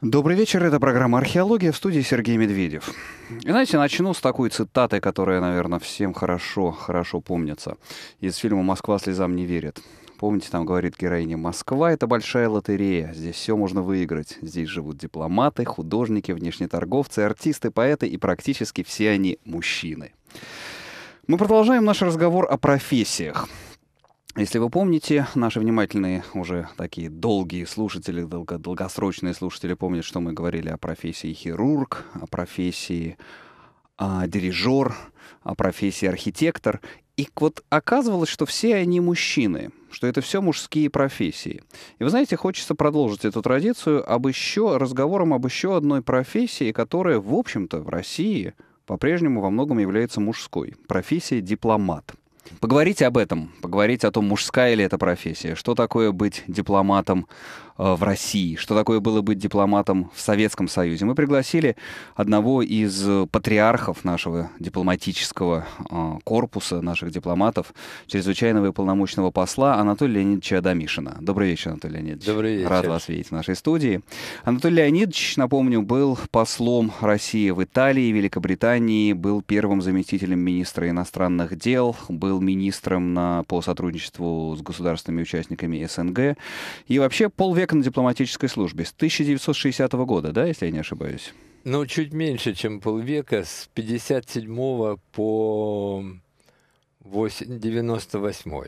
Добрый вечер, это программа «Археология», в студии Сергей Медведев. И знаете, начну с такой цитаты, которая, наверное, всем хорошо помнится, из фильма «Москва слезам не верит». Помните, там говорит героиня: «Москва — это большая лотерея, здесь все можно выиграть. Здесь живут дипломаты, художники, внешнеторговцы, артисты, поэты, и практически все они мужчины». Мы продолжаем наш разговор о профессиях. Если вы помните, наши внимательные, уже такие долгие слушатели, долгосрочные слушатели помнят, что мы говорили о профессии хирург, о профессии дирижер, о профессии архитектор. И вот оказывалось, что все они мужчины, что это все мужские профессии. И вы знаете, хочется продолжить эту традицию разговором об еще одной профессии, которая, в общем-то, в России по-прежнему во многом является мужской. Профессия дипломат. Поговорить об этом, поговорить о том, мужская ли эта профессия, что такое быть дипломатом в России, что такое было быть дипломатом в Советском Союзе. Мы пригласили одного из патриархов нашего дипломатического корпуса, наших дипломатов, чрезвычайного и полномочного посла Анатолия Леонидовича Адамишина. Добрый вечер, Анатолий Леонидович. Добрый вечер. Рад вас видеть в нашей студии. Анатолий Леонидович, напомню, был послом России в Италии, Великобритании, был первым заместителем министра иностранных дел, был министром по сотрудничеству с государствами участниками СНГ и вообще полвека на дипломатической службе, с 1960 года, да, если я не ошибаюсь? Ну, чуть меньше, чем полвека, с 1957 по 1998,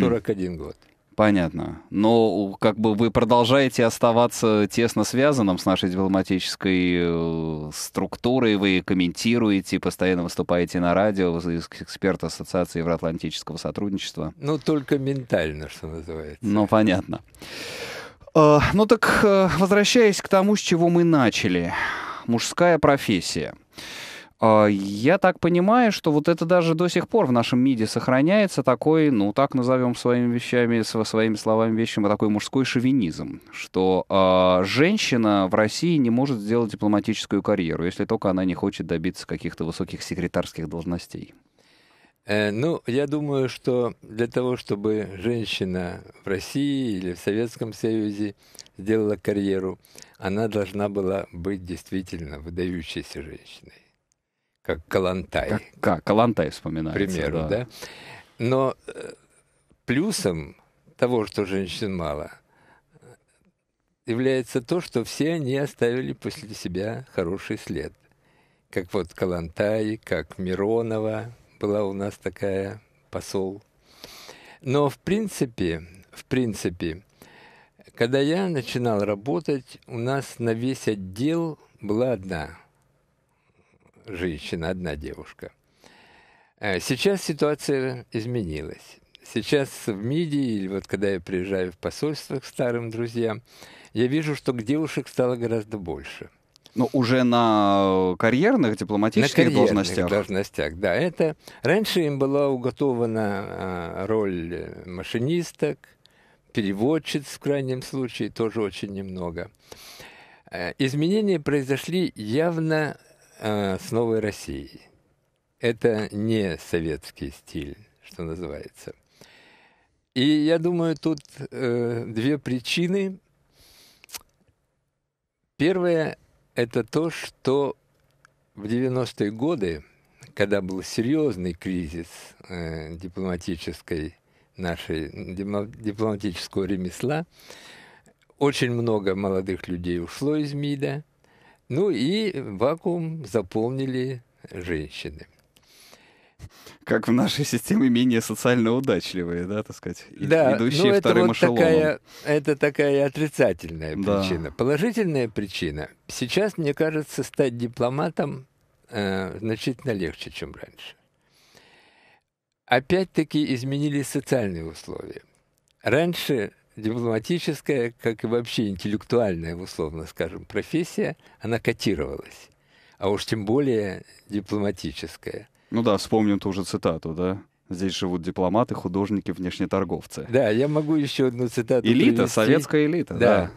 41 год. Понятно. Но как бы вы продолжаете оставаться тесно связанным с нашей дипломатической структурой, вы комментируете, постоянно выступаете на радио, вы эксперт Ассоциации евроатлантического сотрудничества. Ну, только ментально, что называется. Ну, понятно. Ну так, возвращаясь к тому, с чего мы начали. Мужская профессия. Я так понимаю, что вот это даже до сих пор в нашем МИДе сохраняется такой, ну так назовем своими словами, такой мужской шовинизм, что женщина в России не может сделать дипломатическую карьеру, если только она не хочет добиться каких-то высоких секретарских должностей. Ну, я думаю, что для того, чтобы женщина в России или в Советском Союзе сделала карьеру, она должна была быть действительно выдающейся женщиной. Как Коллонтай. Как Коллонтай вспоминается. К примеру, да. Но плюсом того, что женщин мало, является то, что все они оставили после себя хороший след. Как вот Коллонтай, как Миронова, была у нас такая посол. Но в принципе, когда я начинал работать, у нас на весь отдел была одна женщина, одна девушка. Сейчас ситуация изменилась. Сейчас в МИДе, или вот когда я приезжаю в посольство к старым друзьям, я вижу, что девушек стало гораздо больше. Но уже на карьерных дипломатических должностях. Да, это раньше им была уготована роль машинисток, переводчиц в крайнем случае, тоже очень немного. Изменения произошли явно с новой Россией. Это не советский стиль, что называется. И я думаю, тут две причины. Первая – это то, что в 90-е годы, когда был серьезный кризис дипломатического ремесла, очень много молодых людей ушло из МИДа. Ну и вакуум заполнили женщины. Как в нашей системе менее социально удачливые, да, так сказать, да, идущие вторым эшелоном. Это такая отрицательная причина. Положительная причина. Сейчас, мне кажется, стать дипломатом значительно легче, чем раньше. Опять-таки изменились социальные условия. Раньше дипломатическая, как и вообще интеллектуальная, условно скажем, профессия, она котировалась. А уж тем более дипломатическая. Ну да, вспомним ту же цитату, да? Здесь живут дипломаты, художники, внешнеторговцы. Да, я могу еще одну цитату привести. Элита, советская элита,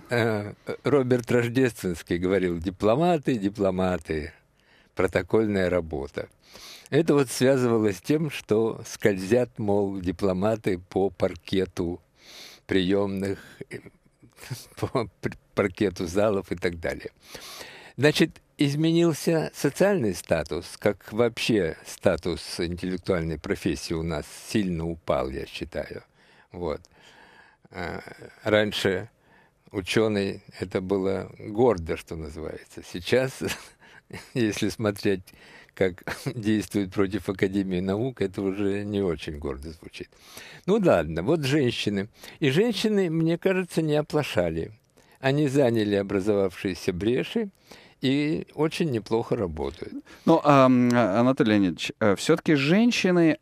да. Роберт Рождественский говорил: дипломаты, дипломаты, протокольная работа. Это вот связывалось с тем, что скользят, мол, дипломаты по паркету приемных по паркету залов и так далее. Значит, изменился социальный статус, как вообще статус интеллектуальной профессии у нас сильно упал, я считаю. Вот. Раньше ученый, это было гордо, что называется. Сейчас, если смотреть, как действует против Академии наук, это уже не очень гордо звучит. Ну ладно, вот женщины. И женщины, мне кажется, не оплошали. Они заняли образовавшиеся бреши и очень неплохо работают. Ну, Анатолий Леонидович, все-таки женщины...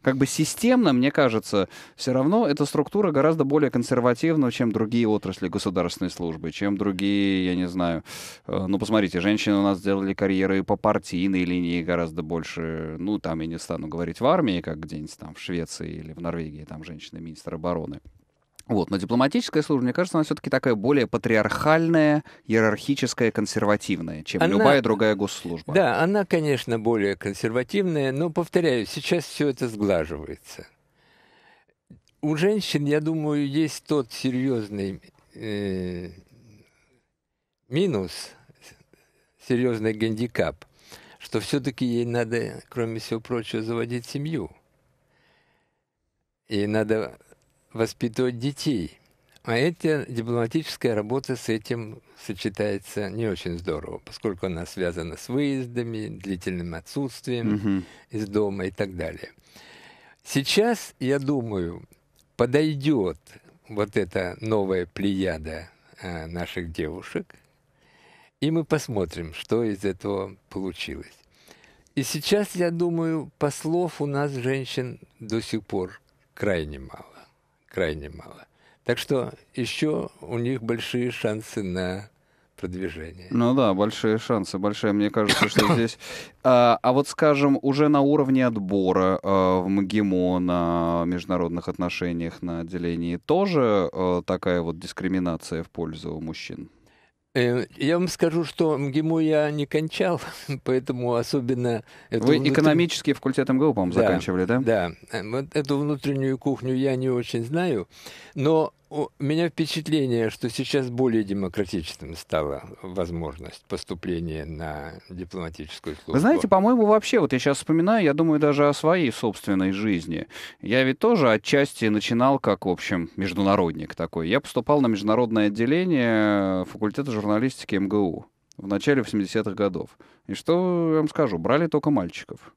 Как бы системно, мне кажется, все равно эта структура гораздо более консервативна, чем другие отрасли государственной службы, чем другие, я не знаю. Ну, посмотрите, женщины у нас сделали карьеры по партийной линии гораздо больше. Ну, там я не стану говорить в армии, как где-нибудь там в Швеции или в Норвегии, там женщины министр обороны. Вот, но дипломатическая служба, мне кажется, она все-таки такая более патриархальная, иерархическая, консервативная, чем любая другая госслужба. Да, она, конечно, более консервативная, но, повторяю, сейчас все это сглаживается. У женщин, я думаю, есть тот серьезный минус, серьезный гандикап, что все-таки ей надо, кроме всего прочего, заводить семью. Ей надо... воспитывать детей. А эта дипломатическая работа с этим сочетается не очень здорово, поскольку она связана с выездами, длительным отсутствием из дома и так далее. Сейчас, я думаю, подойдет вот эта новая плеяда наших девушек, и мы посмотрим, что из этого получилось. И сейчас, я думаю, послов у нас, женщин, до сих пор крайне мало. Крайне мало. Так что еще у них большие шансы на продвижение. Ну да, большие шансы, большая, мне кажется, что здесь... А вот, скажем, уже на уровне отбора в МГИМО, на международных отношениях, на отделении, тоже такая вот дискриминация в пользу мужчин? Я вам скажу, что МГИМО я не кончал, поэтому особенно... Вы экономический факультет МГУ, по-моему, да, заканчивали, да? Да. Вот эту внутреннюю кухню я не очень знаю, но у меня впечатление, что сейчас более демократичным стала возможность поступления на дипломатическую службу. Вы знаете, по-моему, вообще, вот я сейчас вспоминаю, я думаю даже о своей собственной жизни. Я ведь тоже отчасти начинал как, в общем, международник такой. Я поступал на международное отделение факультета журналистики МГУ в начале 80-х годов. И что я вам скажу, брали только мальчиков.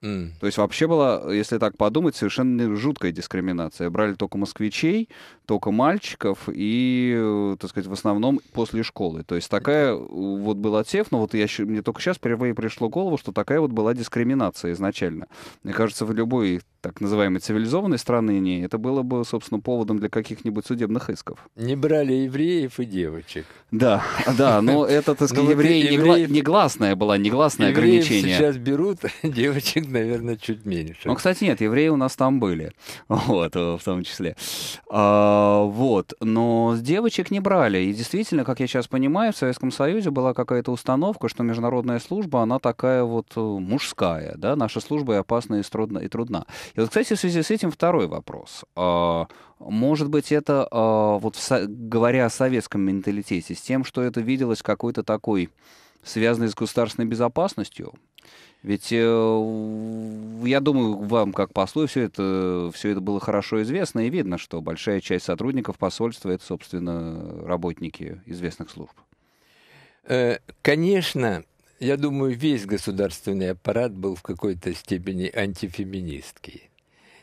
То есть вообще была, если так подумать, совершенно жуткая дискриминация. Брали только москвичей, только мальчиков и, так сказать, в основном после школы. То есть такая вот был отсев, но вот я, мне только сейчас впервые пришло в голову, что такая вот была дискриминация изначально. Мне кажется, в любой так называемой цивилизованной стране это было бы, собственно, поводом для каких-нибудь судебных исков. Не брали евреев и девочек. Да, да, но это, так сказать, негласное было, негласное ограничение. Сейчас берут, девочек, наверное, чуть меньше. Ну, кстати, нет, евреи у нас там были, вот, в том числе. Вот, но девочек не брали. И действительно, как я сейчас понимаю, в Советском Союзе была какая-то установка, что международная служба, она такая вот мужская, да, наша служба и опасна, и трудна. И вот, кстати, в связи с этим второй вопрос. Может быть, это, вот говоря о советском менталитете, с тем, что это виделось какой-то такой, связанной с государственной безопасностью? Ведь, я думаю, вам, как послу, все это было хорошо известно, и видно, что большая часть сотрудников посольства — это, собственно, работники известных служб. Конечно, я думаю, весь государственный аппарат был в какой-то степени антифеминистский.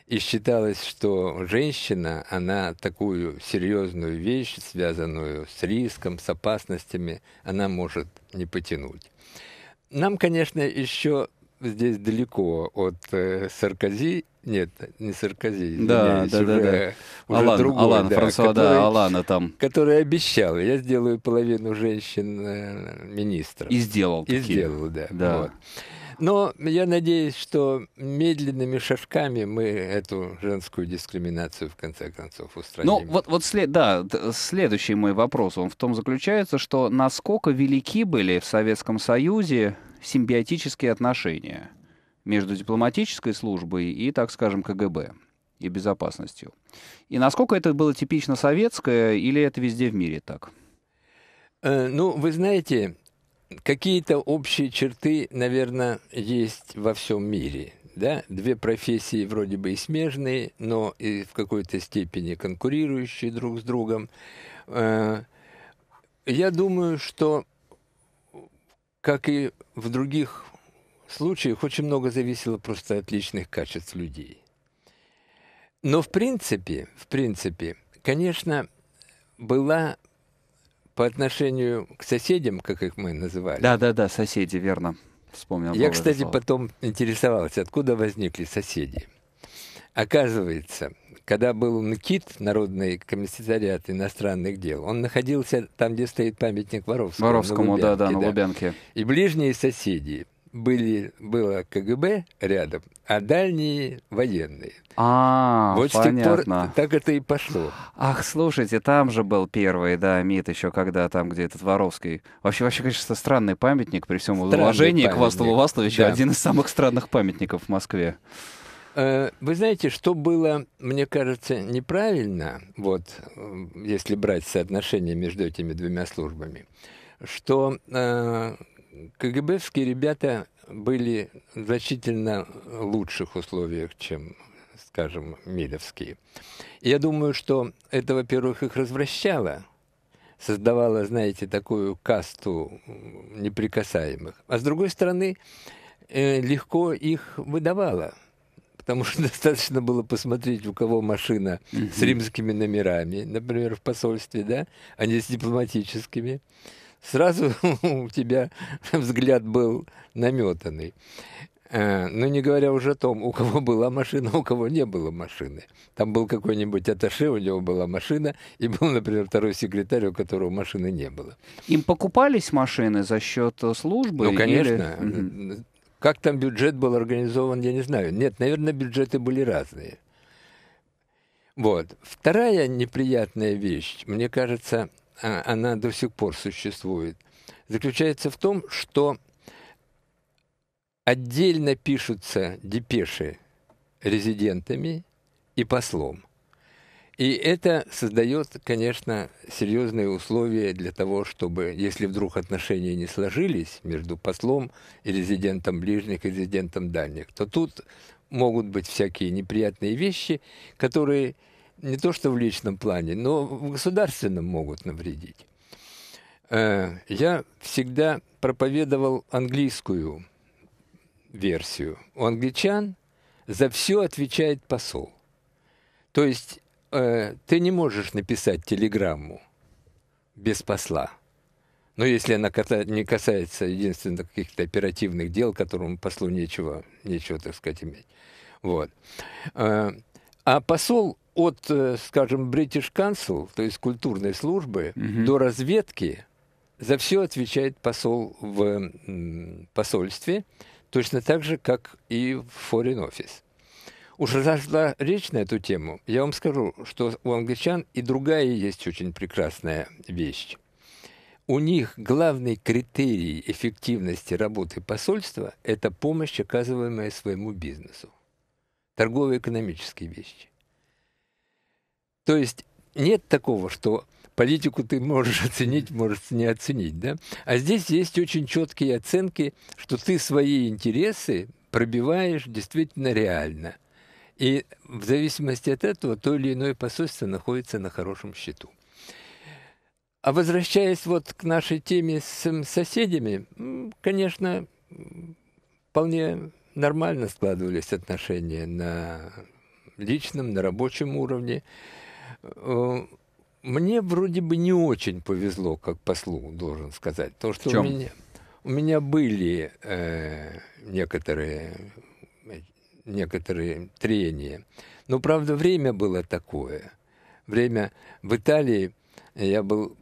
И считалось, что женщина, она такую серьезную вещь, связанную с риском, с опасностями, она может не потянуть. Нам, конечно, еще здесь далеко от Саркози, нет, не Саркози, извиняюсь, уже Алан, другой, Алана там. Который обещал, я сделаю половину женщин министров. И сделал. И сделал, да. Вот. Но я надеюсь, что медленными шажками мы эту женскую дискриминацию в конце концов устраним. Ну, следующий мой вопрос, он в том заключается, что насколько велики были в Советском Союзе симбиотические отношения между дипломатической службой и, так скажем, КГБ. и безопасностью. И насколько это было типично советское, или это везде в мире так? Ну, вы знаете, какие-то общие черты, наверное, есть во всем мире. Да? Две профессии вроде бы и смежные, но и в какой-то степени конкурирующие друг с другом. Я думаю, что, как и в других случаях, очень много зависело просто от личных качеств людей. Но в принципе, конечно, была по отношению к соседям, как их мы называли. Да, соседи, верно. Вспомнил. Я, кстати, потом интересовался, откуда возникли соседи. Оказывается, когда был НКИД, Народный комиссариат иностранных дел, он находился там, где стоит памятник Воровскому. Воровскому, да, на Лубянке. И ближние соседи. Было КГБ рядом, а дальние военные. Вот понятно. С тех пор так это и пошло. Ах, слушайте, там же был первый, да, МИД еще, когда там, где этот Воровский. Вообще, конечно, странный памятник, при всем уважении к Васлову Васловичу, да. Один из самых странных памятников в Москве. Вы знаете, что было, мне кажется, неправильно, вот, если брать соотношение между этими двумя службами, что... КГБшские ребята были в значительно лучших условиях, чем, скажем, милевские. Я думаю, что это, во-первых, их развращало, создавало, знаете, такую касту неприкасаемых. А с другой стороны, легко их выдавало, потому что достаточно было посмотреть, у кого машина с римскими номерами, например, в посольстве, да, а не с дипломатическими. Сразу у тебя взгляд был наметанный. Но не говоря уже о том, у кого была машина, у кого не было машины. Там был какой-нибудь атташе, у него была машина, и был, например, второй секретарь, у которого машины не было. Им покупались машины за счет службы? Ну, конечно. Или... Как там бюджет был организован, я не знаю. Нет, наверное, бюджеты были разные. Вот. Вторая неприятная вещь, мне кажется... она до сих пор существует, заключается в том, что отдельно пишутся депеши резидентами и послом. И это создает, конечно, серьезные условия для того, чтобы, если вдруг отношения не сложились между послом и резидентом ближних, и резидентом дальних, то тут могут быть всякие неприятные вещи, которые... не то что в личном плане, но в государственном могут навредить. Я всегда проповедовал английскую версию. У англичан за все отвечает посол. То есть ты не можешь написать телеграмму без посла. Но если она не касается единственно каких-то оперативных дел, которому послу нечего, так сказать, иметь. Вот. А посол... от, скажем, British Council, то есть культурной службы, до разведки за все отвечает посол в посольстве, точно так же, как и в Foreign Office. Уж зашла речь на эту тему, я вам скажу, что у англичан и другая есть очень прекрасная вещь. У них главный критерий эффективности работы посольства – это помощь, оказываемая своему бизнесу. Торгово-экономические вещи. То есть нет такого, что политику ты можешь оценить, можешь не оценить, да? А здесь есть очень четкие оценки, что ты свои интересы пробиваешь действительно реально. И в зависимости от этого то или иное посольство находится на хорошем счету. А возвращаясь вот к нашей теме с соседями, конечно, вполне нормально складывались отношения на личном, на рабочем уровне. Мне вроде бы не очень повезло, как послу, должен сказать. Потому что у меня были некоторые трения. Но, правда, время было такое. Время в Италии я был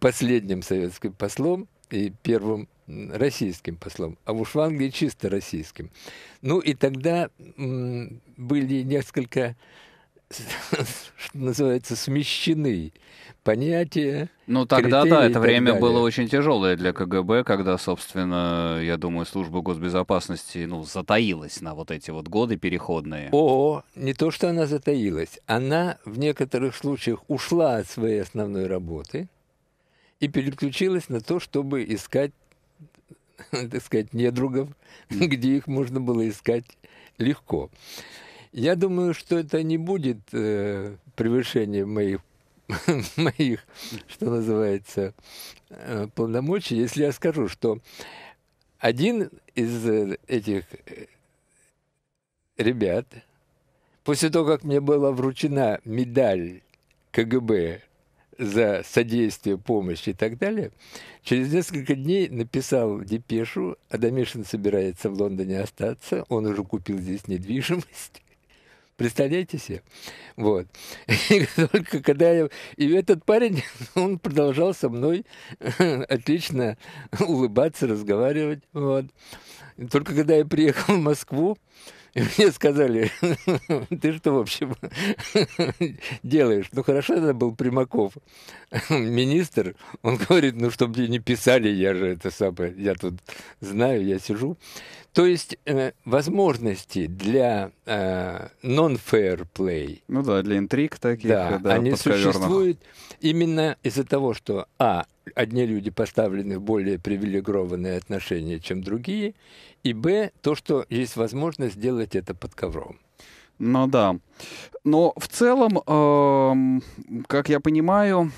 последним советским послом и первым российским послом, а уж в Англии чисто российским. Ну и тогда были несколько... называется, смещены понятия. Ну, тогда, да, это время было очень тяжелое для КГБ, когда, собственно, я думаю, служба госбезопасности, ну, затаилась на вот эти вот годы переходные. Не то, что она затаилась. Она в некоторых случаях ушла от своей основной работы и переключилась на то, чтобы искать, так сказать, недругов, где их можно было искать легко. Я думаю, что это не будет превышением моих, что называется, полномочий, если я скажу, что один из этих ребят, после того, как мне была вручена медаль КГБ за содействие, помощь и так далее, через несколько дней написал депешу: Адамишин собирается в Лондоне остаться, он уже купил здесь недвижимость. Представляете себе? Вот. И только когда я... И этот парень, он продолжал со мной отлично улыбаться, разговаривать. Вот. И только когда я приехал в Москву, мне сказали: ты что, в общем, делаешь? Ну, хорошо, это был Примаков, министр. Он говорит: ну, чтобы мне не писали, я же это самое, я тут знаю, я сижу. То есть возможности для non-fair play. Ну да, для интриг таких. Да, да, они существуют именно из-за того, что одни люди поставлены в более привилегированные отношения, чем другие, и б, то, что есть возможность сделать это под ковром. Ну да. Но в целом, как я понимаю,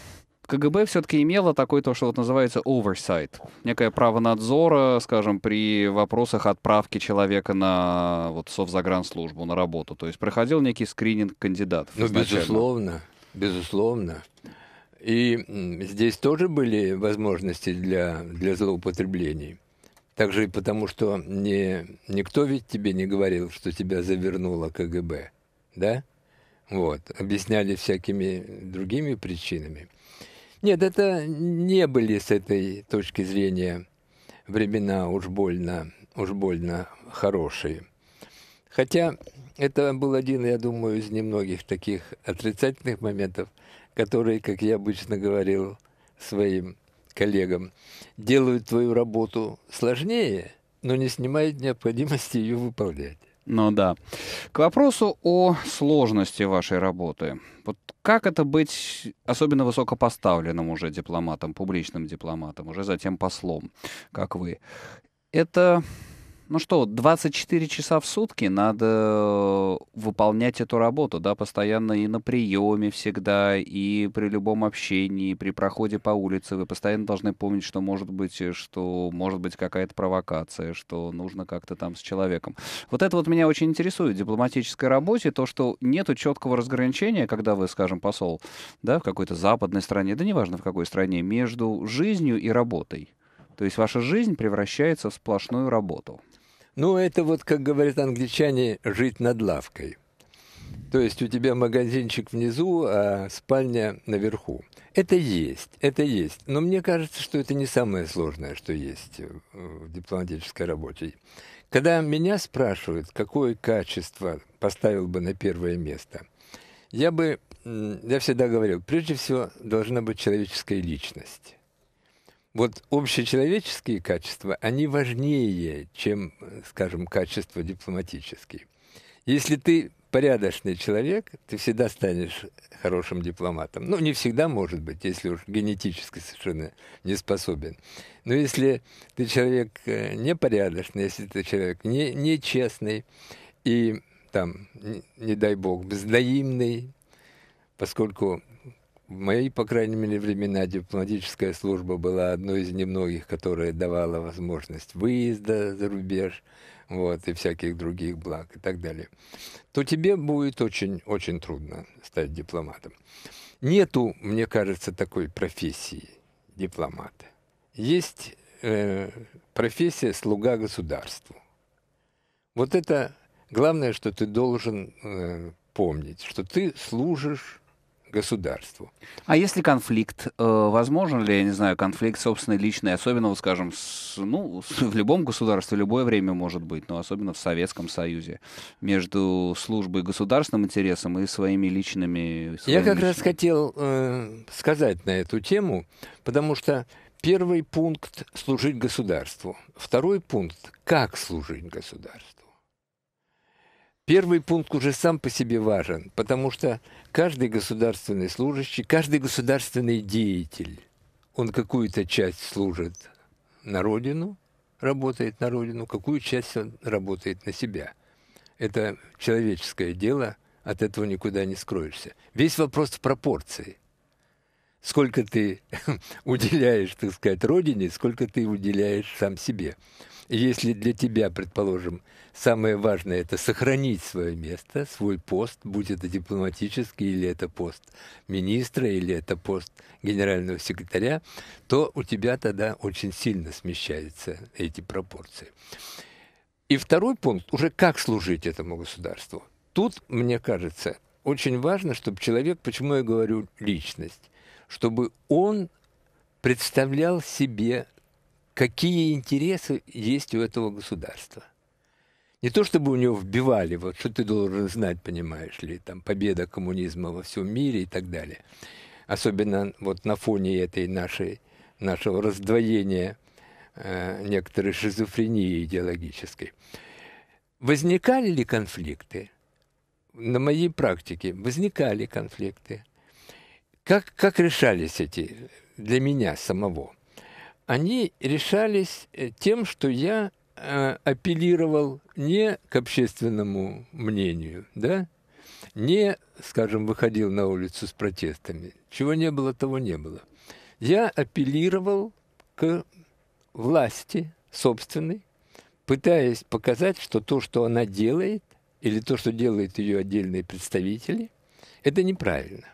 КГБ все-таки имело такое, то, что вот называется oversight, некое право надзора, скажем, при вопросах отправки человека на вот совзагранслужбу, на работу. То есть проходил некий скрининг кандидатов. Ну, безусловно, безусловно. И здесь тоже были возможности для злоупотреблений. Также и потому, что никто ведь тебе не говорил, что тебя завернуло КГБ, да? Вот. Объясняли всякими другими причинами. Нет, это не были с этой точки зрения времена уж больно хорошие. Хотя это был один, я думаю, из немногих таких отрицательных моментов, которые, как я обычно говорил своим коллегам, делают твою работу сложнее, но не снимают необходимости ее выполнять. Ну да. К вопросу о сложности вашей работы. Вот как это быть особенно высокопоставленным уже дипломатом, публичным дипломатом, уже затем послом, как вы? Это, ну что, 24 часа в сутки надо выполнять эту работу, да, постоянно и на приеме всегда, и при любом общении, при проходе по улице вы постоянно должны помнить, что может быть какая-то провокация, что нужно как-то там с человеком. Вот это вот меня очень интересует в дипломатической работе, то, что нету четкого разграничения, когда вы, скажем, посол, да, в какой-то западной стране, да неважно в какой стране, между жизнью и работой. То есть ваша жизнь превращается в сплошную работу. Ну, это вот, как говорят англичане, жить над лавкой. То есть у тебя магазинчик внизу, а спальня наверху. Это есть, это есть. Но мне кажется, что это не самое сложное, что есть в дипломатической работе. Когда меня спрашивают, какое качество поставил бы на первое место, я всегда говорил, прежде всего должна быть человеческая личность. Вот общечеловеческие качества, они важнее, чем, скажем, качества дипломатические. Если ты порядочный человек, ты всегда станешь хорошим дипломатом. Ну, не всегда, может быть, если уж генетически совершенно не способен. Но если ты человек непорядочный, если ты человек нечестный и, там, не дай бог, взаимный, поскольку... В мои, по крайней мере, времена дипломатическая служба была одной из немногих, которая давала возможность выезда за рубеж, вот, и всяких других благ и так далее, то тебе будет очень-очень трудно стать дипломатом. Нету, мне кажется, такой профессии дипломата. Есть профессия слуга государству. Вот это главное, что ты должен помнить, что ты служишь государству. А если конфликт, возможен ли, я не знаю, конфликт собственный, личный, особенно, вот, скажем, в любом государстве, любое время может быть, но особенно в Советском Союзе, между службой государственным интересом и своими личными... Я как раз хотел сказать на эту тему, потому что первый пункт – служить государству. Второй пункт – как служить государству. Первый пункт уже сам по себе важен, потому что каждый государственный служащий, каждый государственный деятель, он какую-то часть служит на родину, работает на родину, какую часть он работает на себя. Это человеческое дело, от этого никуда не скроешься. Весь вопрос в пропорции. Сколько ты уделяешь, так сказать, родине, сколько ты уделяешь сам себе. Если для тебя, предположим, самое важное – это сохранить свое место, свой пост, будь это дипломатический, или это пост министра, или это пост генерального секретаря, то у тебя тогда очень сильно смещаются эти пропорции. И второй пункт – уже как служить этому государству. Тут, мне кажется, очень важно, чтобы человек, почему я говорю личность, чтобы он представлял себе, какие интересы есть у этого государства. Не то чтобы у него вбивали, вот что ты должен знать, понимаешь ли, там победа коммунизма во всем мире и так далее. Особенно вот на фоне этой нашего раздвоения, некоторой шизофрении идеологической. Возникали ли конфликты? На моей практике возникали конфликты. Как решались эти для меня самого? Они решались тем, что я апеллировал не к общественному мнению, да? Не, скажем, выходил на улицу с протестами. Чего не было, того не было. Я апеллировал к власти собственной, пытаясь показать, что то, что она делает, или то, что делают ее отдельные представители, это неправильно.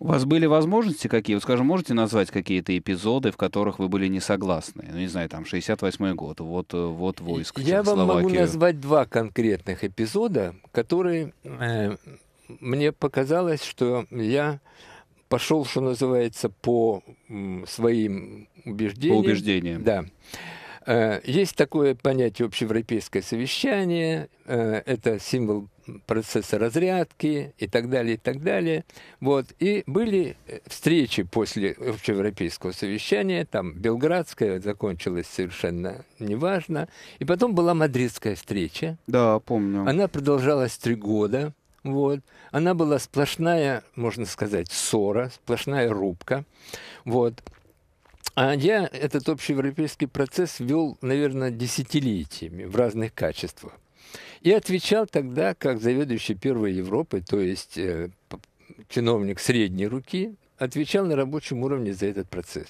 У вас были возможности какие? Вот, скажем, можете назвать какие-то эпизоды, в которых вы были не согласны? Ну, не знаю, там, 68-й год, вот войск Чехословакию. Я вам могу назвать два конкретных эпизода, которые мне показалось, что я пошел, что называется, по своим убеждениям. По убеждениям. Да. Есть такое понятие общеевропейское совещание, это символ процесса разрядки и так далее, и так далее. Вот. И были встречи после общеевропейского совещания, там Белградская закончилась совершенно неважно, и потом была Мадридская встреча. Да, помню. Она продолжалась 3 года, вот. Она была сплошная, можно сказать, ссора, сплошная рубка, вот. А я этот общеевропейский процесс вел, наверное, десятилетиями в разных качествах. И отвечал тогда, как заведующий Первой Европой, то есть чиновник средней руки, отвечал на рабочем уровне за этот процесс.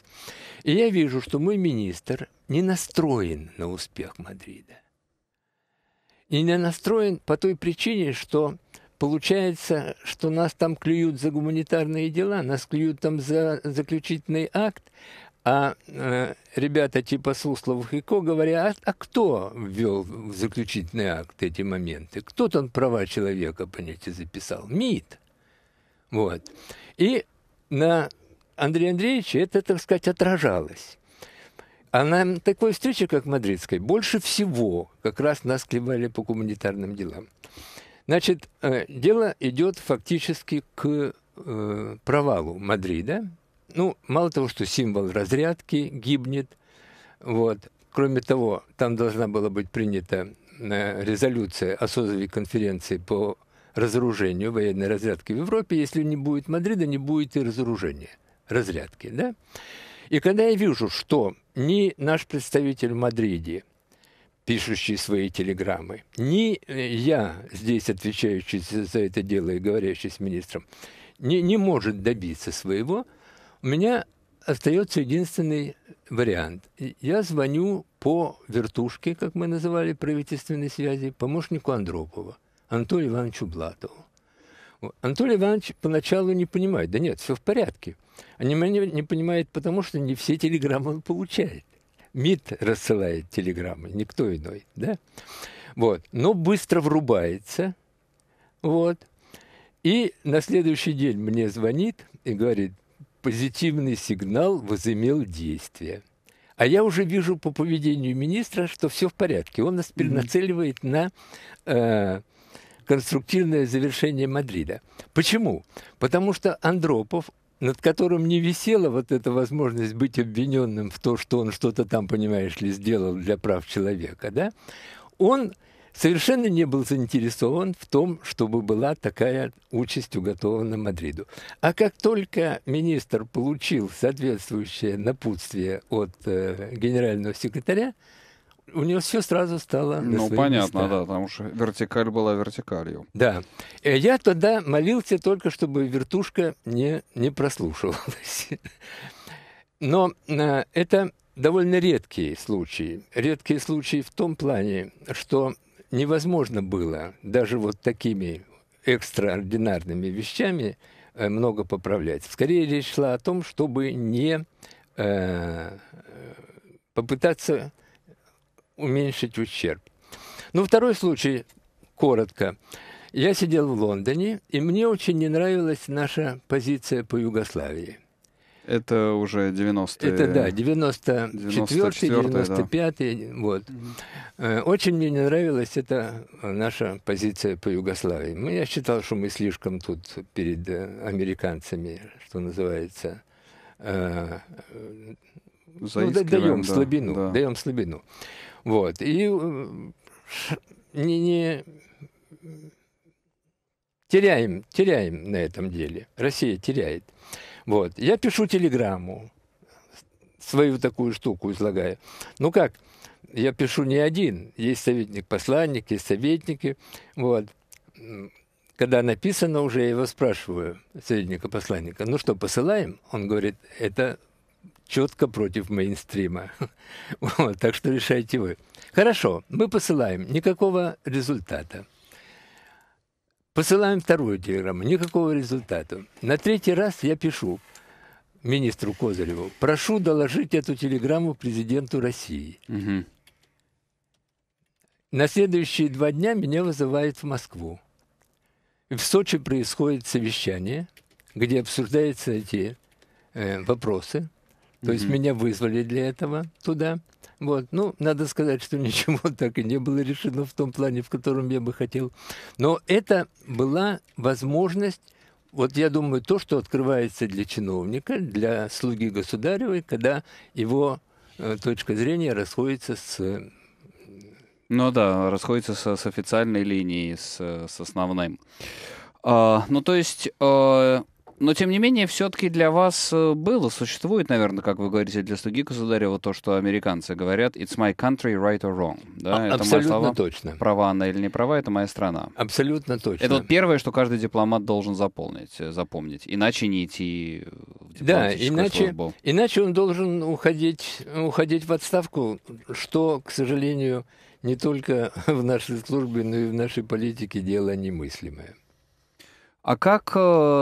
И я вижу, что мой министр не настроен на успех Мадрида. И не настроен по той причине, что... Получается, что нас там клюют за гуманитарные дела, нас клюют там за заключительный акт, а ребята типа Сусловых и Ко говорят, а кто ввел в заключительный акт эти моменты? Кто там права человека, понимаете, записал? МИД. Вот. И на Андрея Андреевича это, так сказать, отражалось. А на такой встрече, как мадридской, больше всего как раз нас клевали по гуманитарным делам. Значит, дело идет фактически к провалу Мадрида. Ну, мало того, что символ разрядки гибнет. Вот. Кроме того, там должна была быть принята резолюция о созыве конференции по разоружению военной разрядки в Европе. Если не будет Мадрида, не будет и разоружения, разрядки. Да? И когда я вижу, что ни наш представитель в Мадриде, пишущие свои телеграммы, ни я, здесь отвечающий за это дело и говорящий с министром, не может добиться своего, у меня остается единственный вариант. Я звоню по вертушке, как мы называли правительственной связи, помощнику Андропова, Анатолию Ивановичу Блатову. Анатолий Иванович поначалу не понимает, да нет, все в порядке. Он не понимает, потому что не все телеграммы он получает. МИД рассылает телеграммы, никто иной, да? Вот. Но быстро врубается, вот. И на следующий день мне звонит и говорит: позитивный сигнал возымел действие. А я уже вижу по поведению министра, что все в порядке. Он нас перенацеливает на конструктивное завершение Мадрида. Почему? Потому что Андропов, над которым не висела вот эта возможность быть обвиненным в то, что он что-то там, понимаешь ли, сделал для прав человека, да, он совершенно не был заинтересован в том, чтобы была такая участь уготована Мадриду. А как только министр получил соответствующее напутствие от генерального секретаря, у него все сразу стало на свои понятно, места. Да, потому что вертикаль была вертикалью. Да. Я тогда молился только, чтобы вертушка не прослушивалась. Но это довольно редкие случаи. Редкие случаи в том плане, что невозможно было даже вот такими экстраординарными вещами много поправлять. Скорее речь шла о том, чтобы не попытаться уменьшить ущерб. Ну, второй случай, коротко. Я сидел в Лондоне, и мне очень не нравилась наша позиция по Югославии. Это уже 90-е. Это, да, 94-й, 95-й, да. Вот. Очень мне не нравилась эта наша позиция по Югославии. Я считал, что мы слишком тут перед американцами, что называется, даем слабину, да. Даем слабину. Вот. И теряем на этом деле. Россия теряет. Вот. Я пишу телеграмму, свою такую штуку излагаю. Ну как, я пишу не один. Есть советник-посланник, есть советники. Вот. Когда написано уже, я его спрашиваю, советника-посланника: ну что, посылаем? Он говорит: это четко против мейнстрима. Вот, так что решайте вы. Хорошо, мы посылаем. Никакого результата. Посылаем вторую телеграмму. Никакого результата. На третий раз я пишу министру Козыреву: прошу доложить эту телеграмму президенту России. Угу. На следующие 2 дня меня вызывают в Москву. В Сочи происходит совещание, где обсуждаются эти вопросы. То есть меня вызвали для этого туда. Вот. Ну, надо сказать, что ничего так и не было решено в том плане, в котором я бы хотел. Но это была возможность, вот я думаю, то, что открывается для чиновника, для слуги государевой, когда его точка зрения расходится с... Ну да, расходится с официальной линией, с основным. Ну, то есть... Но, тем не менее, все-таки для вас было, существует, наверное, как вы говорите, для слуги государева то, что американцы говорят: «It's my country, right or wrong». Да? Это абсолютно мои слова, точно. Права она или не права, это моя страна. Абсолютно точно. Это вот первое, что каждый дипломат должен запомнить. Иначе не идти в дипломатическую службу. Иначе он должен уходить в отставку, что, к сожалению, не только в нашей службе, но и в нашей политике дело немыслимое. А как,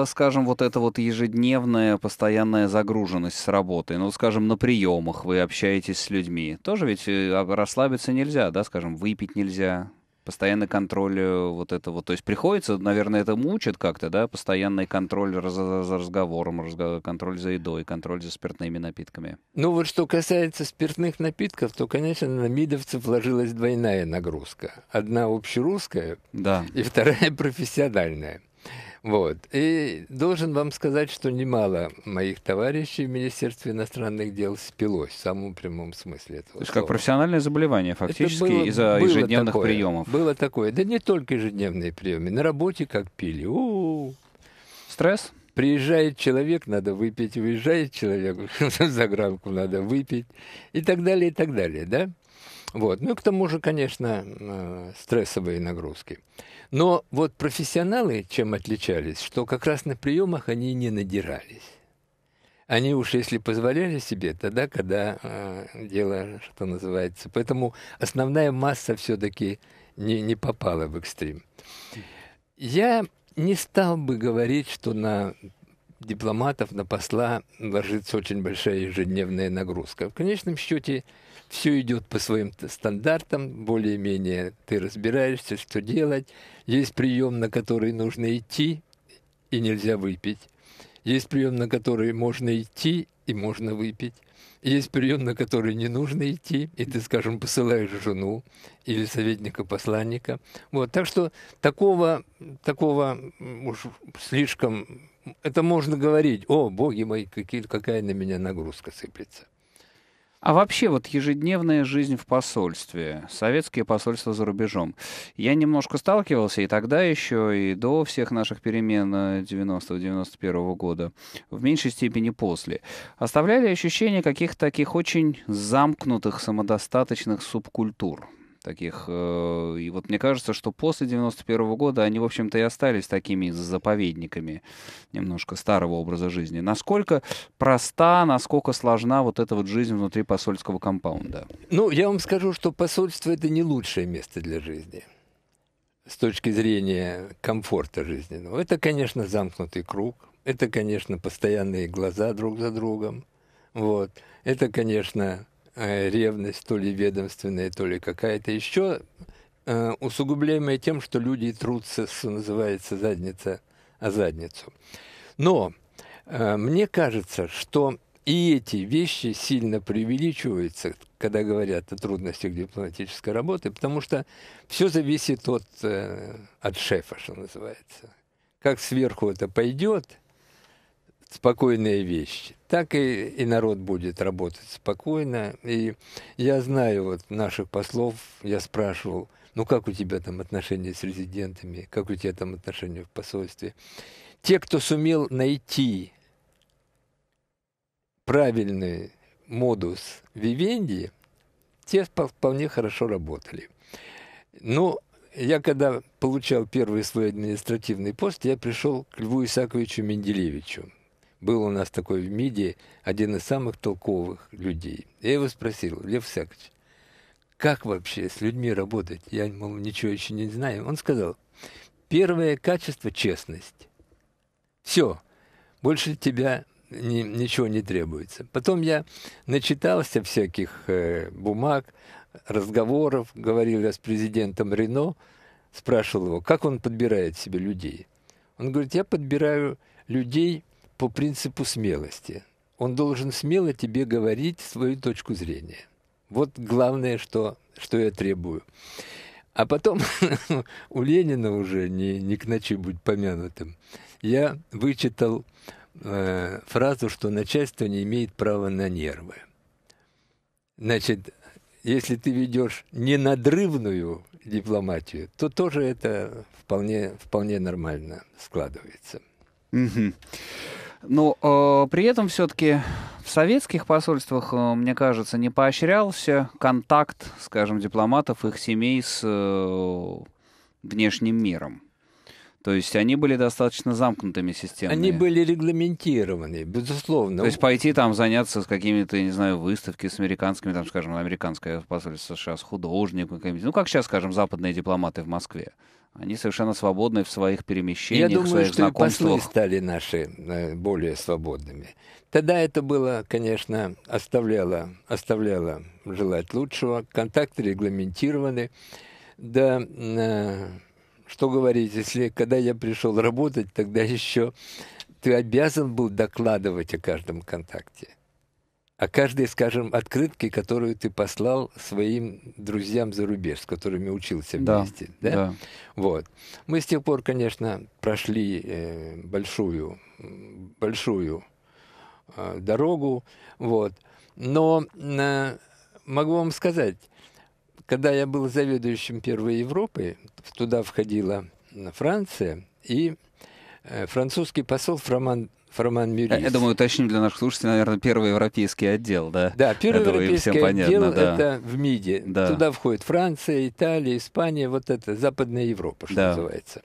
скажем, вот эта вот ежедневная, постоянная загруженность с работой? Ну, скажем, на приемах вы общаетесь с людьми. Тоже ведь расслабиться нельзя, да, скажем, выпить нельзя. Постоянный контроль вот этого. То есть приходится, наверное, это мучит как-то, да? Постоянный контроль за разговором, контроль за едой, контроль за спиртными напитками. Ну вот что касается спиртных напитков, то, конечно, на мидовцев ложилась двойная нагрузка. Одна общерусская, да, и вторая профессиональная. Вот. И должен вам сказать, что немало моих товарищей в Министерстве иностранных дел спилось в самом прямом смысле этого. То есть слова. Как профессиональное заболевание фактически из-за ежедневных приемов. Было такое. Да не только ежедневные приемы. На работе как пили. Стресс? Приезжает человек, надо выпить. Уезжает человек, загранку надо выпить. И так далее, и так далее. Да? Вот. Ну, к тому же, конечно, стрессовые нагрузки. Но вот профессионалы чем отличались, что как раз на приемах они не надирались. Они уж если позволяли себе, тогда, когда дело, что называется. Поэтому основная масса все-таки не попала в экстрим. Я не стал бы говорить, что на дипломатов, на посла ложится очень большая ежедневная нагрузка. В конечном счете все идет по своим стандартам, более-менее ты разбираешься, что делать. Есть прием, на который нужно идти, и нельзя выпить. Есть прием, на который можно идти и можно выпить. Есть прием, на который не нужно идти, и ты, скажем, посылаешь жену или советника-посланника. Вот. Так что такого уж слишком... Это можно говорить: о, боги мои, какая на меня нагрузка сыплется. А вообще вот ежедневная жизнь в посольстве, советские посольства за рубежом. Я немножко сталкивался и тогда еще, и до всех наших перемен 90-91 года, в меньшей степени после. Оставляли ощущение каких-то таких очень замкнутых, самодостаточных субкультур. Таких, и вот мне кажется, что после 91 года они, в общем-то, и остались такими заповедниками немножко старого образа жизни. Насколько проста, насколько сложна вот эта вот жизнь внутри посольского компаунда? Ну, я вам скажу, что посольство – это не лучшее место для жизни с точки зрения комфорта жизненного. Это, конечно, замкнутый круг, это, конечно, постоянные глаза друг за другом, вот. Это, конечно, ревность, то ли ведомственная, то ли какая-то еще, усугубляемая тем, что люди трутся, что называется, задница о задницу. Но мне кажется, что и эти вещи сильно преувеличиваются, когда говорят о трудностях дипломатической работы, потому что все зависит от шефа, что называется. Как сверху это пойдет, спокойные вещи, так и народ будет работать спокойно. И я знаю вот наших послов, я спрашивал: ну как у тебя там отношения с резидентами, как у тебя там отношения в посольстве. Те, кто сумел найти правильный модус вивенди, те вполне хорошо работали. Но я когда получал первый свой административный пост, я пришел к Льву Исааковичу Менделевичу. Был у нас такой в МИДе один из самых толковых людей. Я его спросил: Лев Исаакович, как вообще с людьми работать? Я, мол, ничего еще не знаю. Он сказал: первое качество – честность. Все, больше тебя ничего не требуется. Потом я начитался всяких бумаг, разговоров, говорил я с президентом Рено, спрашивал его, как он подбирает себе людей. Он говорит: я подбираю людей по принципу смелости. Он должен смело тебе говорить свою точку зрения. Вот главное, что я требую. А потом у Ленина уже, не к ночи будь помянутым, я вычитал фразу, что начальство не имеет права на нервы. Значит, если ты ведешь ненадрывную дипломатию, то тоже это вполне нормально складывается. Mm-hmm. Но при этом все-таки в советских посольствах, мне кажется, не поощрялся контакт, скажем, дипломатов, их семей с внешним миром. То есть они были достаточно замкнутыми системами. Они были регламентированы, безусловно. То есть пойти там заняться с какими-то, не знаю, выставки с американскими, там, скажем, американское посольство США с художниками, ну, как сейчас, скажем, западные дипломаты в Москве. Они совершенно свободны в своих перемещениях, в своих знакомствах. Я думаю, что и послы стали наши более свободными. Тогда это было, конечно, оставляло желать лучшего. Контакты регламентированы. Да, что говорить, если когда я пришел работать, тогда еще ты обязан был докладывать о каждом контакте. О каждой, скажем, открытке, которую ты послал своим друзьям за рубеж, с которыми учился вместе. Да, да? Вот. Мы с тех пор, конечно, прошли большую дорогу. Вот. Но могу вам сказать, когда я был заведующим первой Европы, туда входила Франция, и французский посол Фроман Мюрис. Я думаю, уточним для наших слушателей, наверное, первый европейский отдел, да? Да, первый европейский отдел, это в МИДе. Да. Туда входит Франция, Италия, Испания, вот это, Западная Европа, что называется.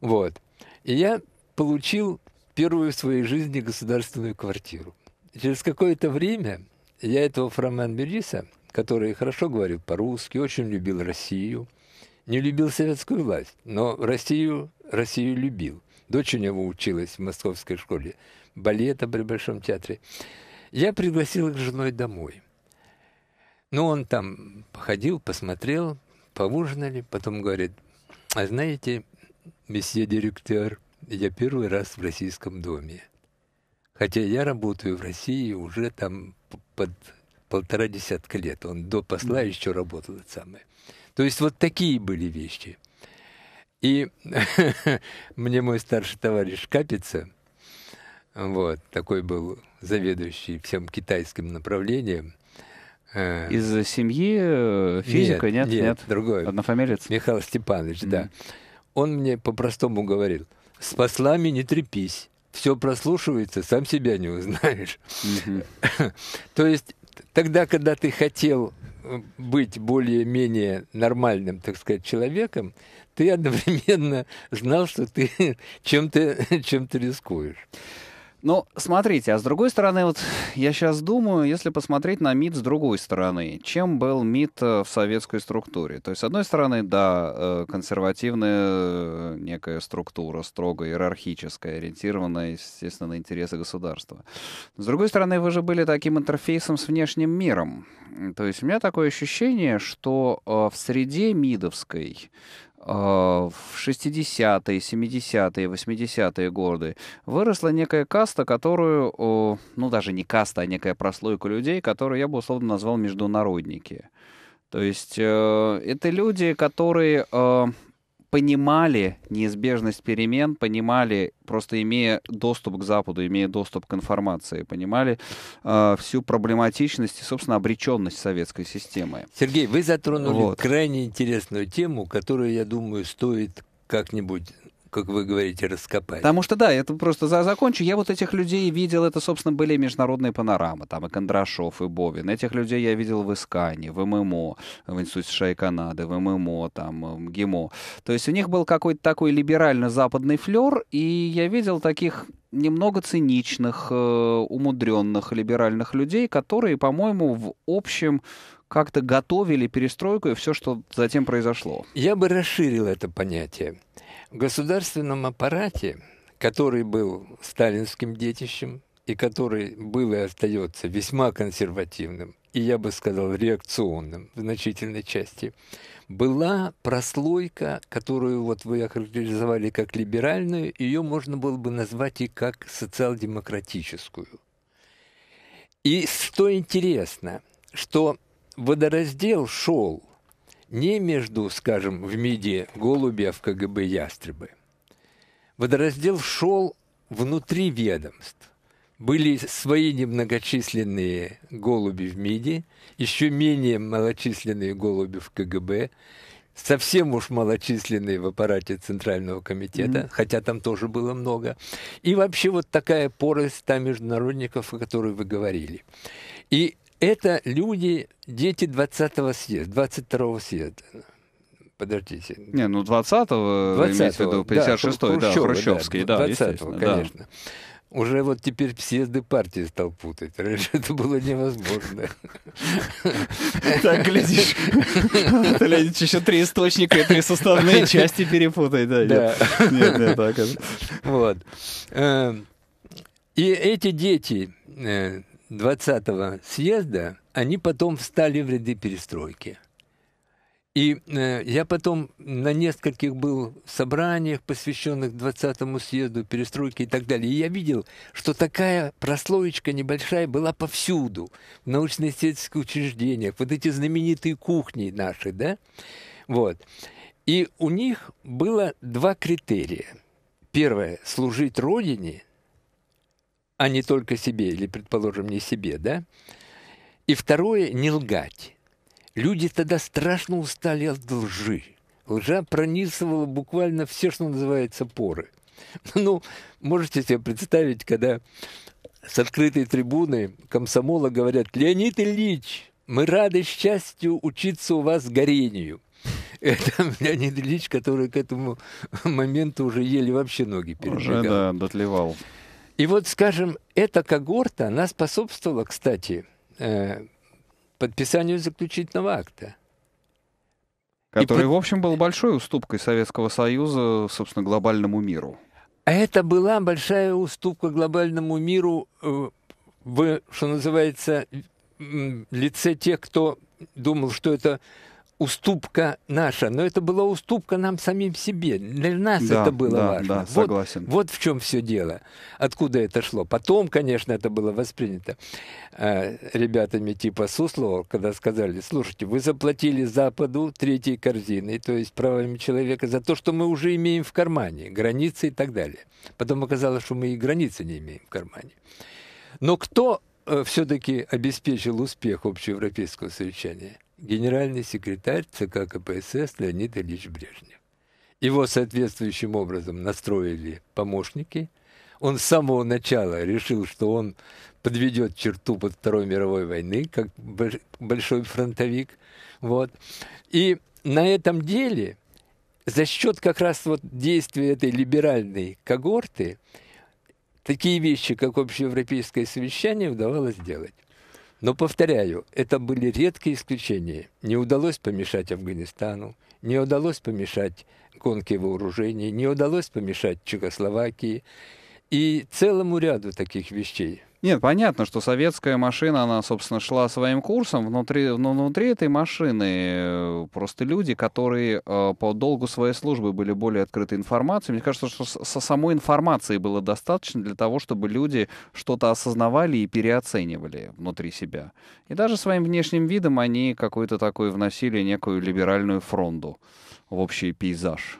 Вот. И я получил первую в своей жизни государственную квартиру. Через какое-то время я этого Фроман Мюриса, который хорошо говорил по-русски, очень любил Россию, не любил советскую власть, но Россию любил. Дочь у него училась в московской школе балета при Большом театре. Я пригласил их с женой домой. Ну, он там походил, посмотрел, поужинали. Потом говорит: а знаете, месье директор, Я первый раз в Российском доме. Хотя я работаю в России уже там под 1,5 десятка лет. Он до посла еще работал. То есть вот такие были вещи. И мне мой старший товарищ Капица, вот, такой был заведующий всем китайским направлением. Из семьи физика? Нет, нет, другой. Однофамилец? Михаил Степанович, да. Он мне по-простому говорил: с послами не трепись. Все прослушивается, сам себя не узнаешь. То есть тогда, когда ты хотел быть более-менее нормальным, так сказать, человеком, ты одновременно знал, что ты чем-то рискуешь. Ну, смотрите, а с другой стороны, вот я сейчас думаю, если посмотреть на МИД с другой стороны, чем был МИД в советской структуре? То есть, с одной стороны, да, консервативная некая структура, строго иерархическая, ориентированная, естественно, на интересы государства. С другой стороны, вы же были таким интерфейсом с внешним миром. То есть, у меня такое ощущение, что в среде МИДовской в 60-е, 70-е, 80-е годы выросла некая каста, которую, ну даже не каста, а некая прослойка людей, которую я бы условно назвал международники. То есть это люди, которые понимали неизбежность перемен, понимали, просто имея доступ к Западу, имея доступ к информации, понимали всю проблематичность и, собственно, обреченность советской системы. Сергей, вы затронули вот крайне интересную тему, которую, я думаю, стоит как-нибудь, как вы говорите, раскопать. Потому что, да, это просто закончу. Я вот этих людей видел, это, собственно, были международные панорамы, там и Кондрашов, и Бовин. Этих людей я видел в Искане, в ММО, в Институте США и Канады, в ММО, там, ГИМО. То есть у них был какой-то такой либерально-западный флер, и я видел таких немного циничных, умудренных либеральных людей, которые, по-моему, в общем как-то готовили перестройку и все, что затем произошло. Я бы расширил это понятие. В государственном аппарате, который был сталинским детищем и который был и остается весьма консервативным, и, я бы сказал, реакционным в значительной части, была прослойка, которую вот вы охарактеризовали как либеральную, ее можно было бы назвать и как социал-демократическую. И что интересно, что водораздел шел не между, скажем, в МИДе голуби, а в КГБ ястребы. Водораздел шел внутри ведомств. Были свои немногочисленные голуби в МИДе, еще менее малочисленные голуби в КГБ, совсем уж малочисленные в аппарате Центрального комитета, хотя там тоже было много. И вообще вот такая порость там международников, о которой вы говорили. И это люди, дети 20-го съезда, 22-го съезда. Подождите. Не, ну 20-го, имеете в виду, 56-й, да, хрущевский, да, 20-го, конечно. Да. Уже вот теперь съезды партии стал путать. Раньше это было невозможно. Так, глядишь, еще три источника и три составные части перепутай. Да, нет, так это. Вот. И эти дети 20-го съезда, они потом встали в ряды перестройки. И я потом на нескольких был собраниях, посвященных 20-му съезду, перестройке и так далее. И я видел, что такая прослоечка небольшая была повсюду. В научно-исследовательских учреждениях. Вот эти знаменитые кухни наши, да? Вот. И у них было два критерия. Первое – служить Родине, а не только себе, или, предположим, не себе, да? И второе – не лгать. Люди тогда страшно устали от лжи. Лжа пронизывала буквально все, что называется, поры. Ну, можете себе представить, когда с открытой трибуны комсомола говорят: «Леонид Ильич, мы рады счастью учиться у вас горению». Это Леонид Ильич, который к этому моменту уже еле вообще ноги пережигал. Уже, да, дотлевал. И вот, скажем, эта когорта, она способствовала, кстати, подписанию заключительного акта. Который, в общем, был большой уступкой Советского Союза, собственно, глобальному миру. А это была большая уступка глобальному миру в, что называется, лице тех, кто думал, что это уступка наша, но это была уступка нам самим себе. Для нас это было важно. Да, согласен. Вот в чем все дело. Откуда это шло. Потом, конечно, это было воспринято ребятами типа Суслова, когда сказали: слушайте, вы заплатили Западу третьей корзиной, то есть правами человека, за то, что мы уже имеем в кармане, границы и так далее. Потом оказалось, что мы и границы не имеем в кармане. Но кто все-таки обеспечил успех общеевропейского совещания? Генеральный секретарь ЦК КПСС Леонид Ильич Брежнев. Его соответствующим образом настроили помощники. Он с самого начала решил, что он подведет черту под Второй мировой войны, как большой фронтовик. Вот. И на этом деле, за счет как раз вот действия этой либеральной когорты, такие вещи, как общеевропейское совещание, удавалось делать. Но, повторяю, это были редкие исключения. Не удалось помешать Афганистану, не удалось помешать гонке вооружений, не удалось помешать Чехословакии и целому ряду таких вещей. Нет, понятно, что советская машина, она, собственно, шла своим курсом. Внутри этой машины просто люди, которые по долгу своей службы были более открыты информацией. Мне кажется, что со самой информацией было достаточно для того, чтобы люди что-то осознавали и переоценивали внутри себя. И даже своим внешним видом они какой-то такой вносили некую либеральную фронду в общий пейзаж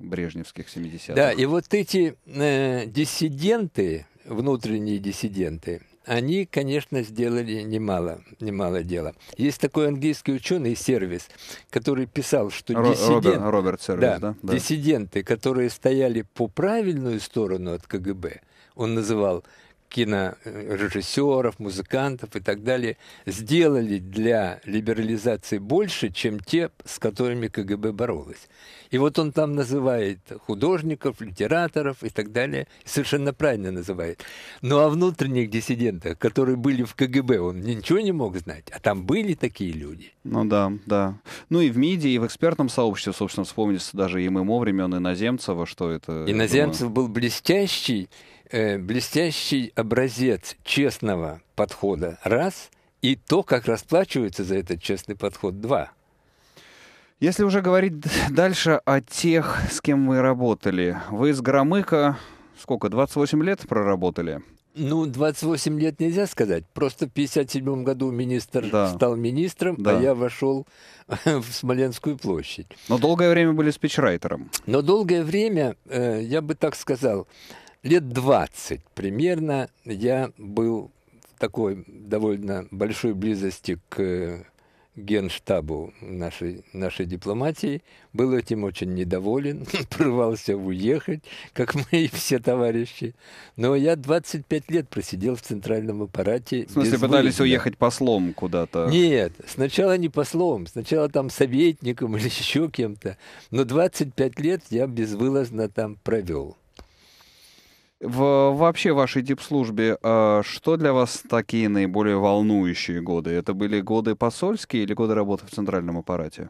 брежневских 70-х. Да, и вот эти диссиденты, внутренние диссиденты, они, конечно, сделали немало дела. Есть такой английский ученый Сервис, который писал, что диссиденты, которые стояли по правильную сторону от КГБ, он называл кинорежиссеров, музыкантов и так далее, сделали для либерализации больше, чем те, с которыми КГБ боролось. И вот он там называет художников, литераторов и так далее, совершенно правильно называет. Ну а внутренних диссидентов, которые были в КГБ, он ничего не мог знать, а там были такие люди. Ну да, да. Ну и в МИДе, и в экспертном сообществе, собственно, вспомнится даже и ММО времен Иноземцева, что это... Иноземцев был блестящий образец честного подхода – раз, и то, как расплачивается за этот честный подход – два. Если уже говорить дальше о тех, с кем вы работали, вы с Громыко сколько, 28 лет проработали? Ну, 28 лет нельзя сказать, просто в 1957 году министр стал министром, а я вошел в Смоленскую площадь. Но долгое время были спичрайтером. Но долгое время, я бы так сказал, лет 20 примерно я был в такой довольно большой близости к генштабу нашей дипломатии. Был этим очень недоволен, порывался уехать, как мои все товарищи. Но я 25 лет просидел в центральном аппарате. В смысле, пытались уехать послом куда-то? Нет, сначала не послом, сначала там советником или еще кем-то. Но 25 лет я безвылазно там провел. Вообще в вашей дипслужбе, что для вас такие наиболее волнующие годы? Это были годы посольские или годы работы в центральном аппарате?